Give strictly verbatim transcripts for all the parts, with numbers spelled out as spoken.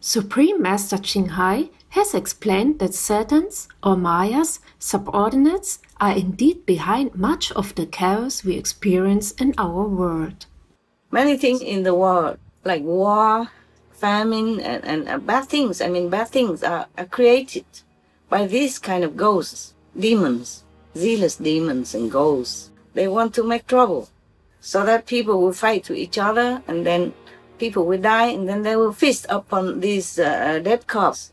Supreme Master Ching Hai has explained that Satan's or Maya's subordinates are indeed behind much of the chaos we experience in our world. Many things in the world, like war, famine, and, and uh, bad things, I mean bad things are, are created by these kind of ghosts, demons, zealous demons and ghosts. They want to make trouble so that people will fight to each other, and then people will die, and then they will feast upon these uh, dead corpses.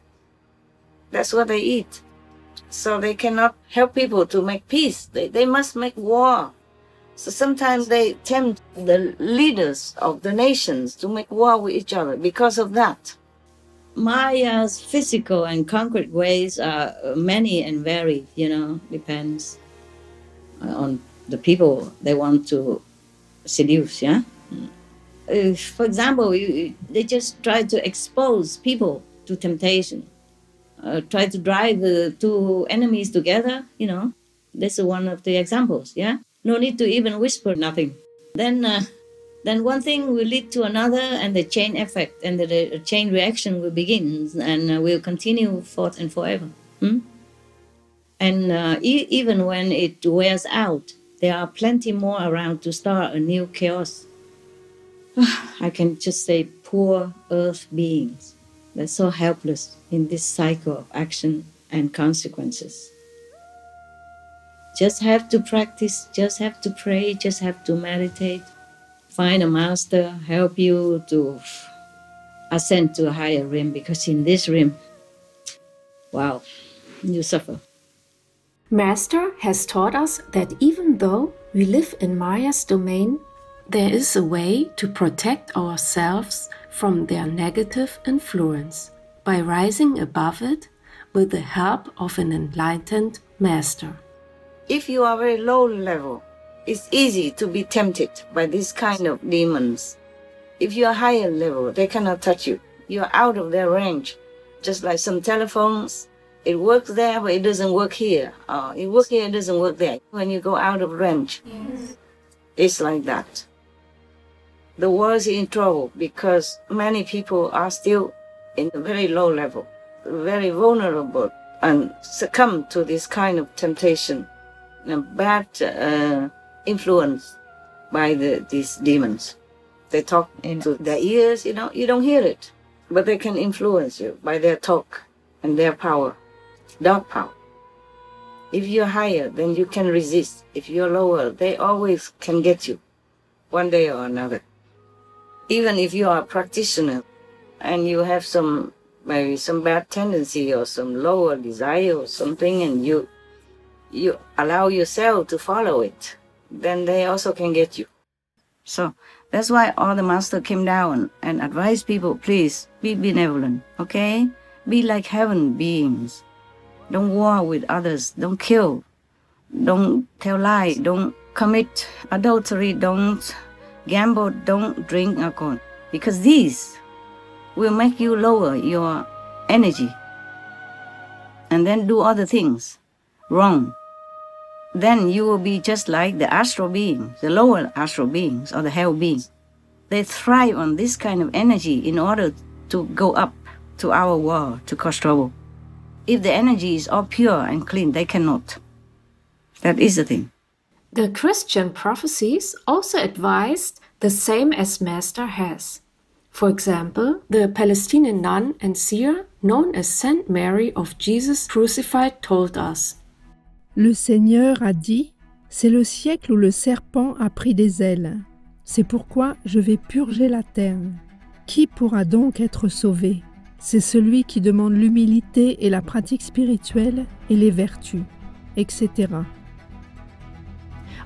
That's what they eat. So they cannot help people to make peace. They, they must make war. So sometimes they tempt the leaders of the nations to make war with each other because of that. Maya's physical and concrete ways are many and varied, you know, depends on the people they want to seduce, yeah? Uh, for example, you, they just try to expose people to temptation, uh, try to drive the two enemies together, you know. That's one of the examples, yeah? No need to even whisper, nothing. Then, uh, then one thing will lead to another, and the chain effect and the, the chain reaction will begin and uh, will continue forth and forever. Hmm? And uh, e even when it wears out, there are plenty more around to start a new chaos. I can just say poor earth beings. They're so helpless in this cycle of action and consequences. Just have to practice, just have to pray, just have to meditate. Find a master, help you to ascend to a higher realm, because in this realm, wow, you suffer. Master has taught us that even though we live in Maya's domain, there is a way to protect ourselves from their negative influence by rising above it with the help of an enlightened master. If you are very low level, it's easy to be tempted by this kind of demons. If you are higher level, they cannot touch you. You are out of their range. Just like some telephones, it works there, but it doesn't work here. Uh, it works here, it doesn't work there. When you go out of range, yes. It's like that. The world is in trouble because many people are still in a very low level, very vulnerable, and succumb to this kind of temptation and bad uh, influence by the, these demons. They talk into their ears, you know, you don't hear it, but they can influence you by their talk and their power, dark power. If you're higher, then you can resist. If you're lower, they always can get you, one day or another. Even if you are a practitioner and you have some, maybe some bad tendency or some lower desire or something, and you you allow yourself to follow it, then they also can get you. So that's why all the master came down and advised people, please be benevolent, okay? Be like heaven beings. Don't war with others, don't kill, don't tell lies, don't commit adultery, don't gamble, don't drink alcohol. Because these will make you lower your energy and then do other things wrong. Then you will be just like the astral beings, the lower astral beings or the hell beings. They thrive on this kind of energy in order to go up to our world to cause trouble. If the energy is all pure and clean, they cannot. That is the thing. The Christian prophecies also advised the same as Master has. For example, the Palestinian nun and seer known as Saint Mary of Jesus Crucified told us, Le Seigneur a dit, c'est le siècle où le serpent a pris des ailes. C'est pourquoi je vais purger la terre. Qui pourra donc être sauvé ? C'est celui qui demande l'humilité et la pratique spirituelle et les vertus, et cetera.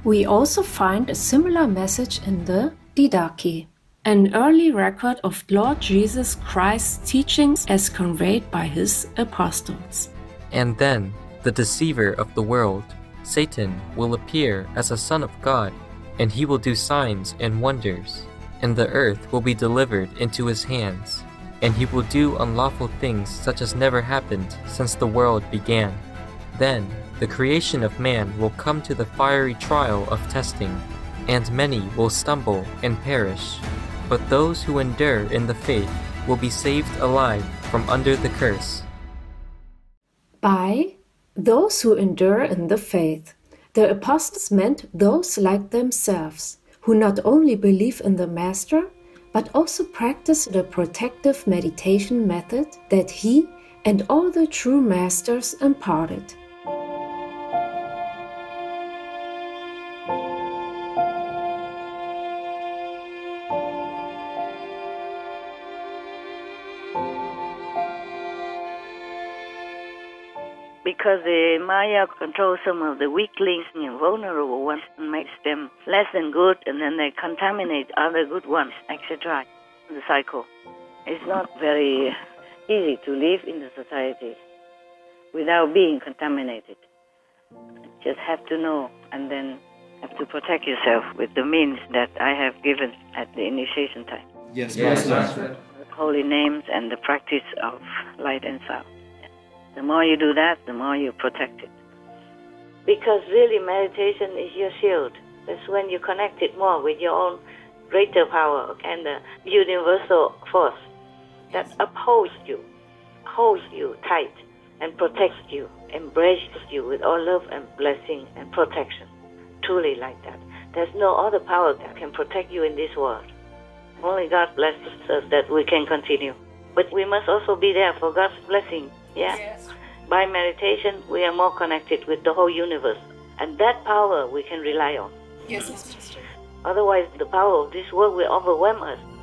We also find a similar message in the Didache, an early record of Lord Jesus Christ's teachings as conveyed by his apostles. And then the deceiver of the world, Satan, will appear as a son of God, and he will do signs and wonders, and the earth will be delivered into his hands. And he will do unlawful things such as never happened since the world began. Then the creation of man will come to the fiery trial of testing, and many will stumble and perish. But those who endure in the faith will be saved alive from under the curse. By those who endure in the faith, the apostles meant those like themselves, who not only believe in the Master, but also practice the protective meditation method that he and all the true masters imparted. Because the Maya controls some of the weaklings and vulnerable ones and makes them less than good, and then they contaminate other good ones, et cetera. The cycle. It's not very easy to live in the society without being contaminated. You just have to know, and then have to protect yourself with the means that I have given at the initiation time. Yes, yes, Master. The holy names and the practice of light and sound. The more you do that, the more you protect it. Because really meditation is your shield. That's when you connect it more with your own greater power and the universal force that upholds you, holds you tight and protects you, embraces you with all love and blessing and protection. Truly like that. There's no other power that can protect you in this world. Only God blesses us that we can continue. But we must also be there for God's blessing. Yeah. Yes. By meditation, we are more connected with the whole universe, and that power we can rely on. Yes, Sister. Otherwise, the power of this world will overwhelm us.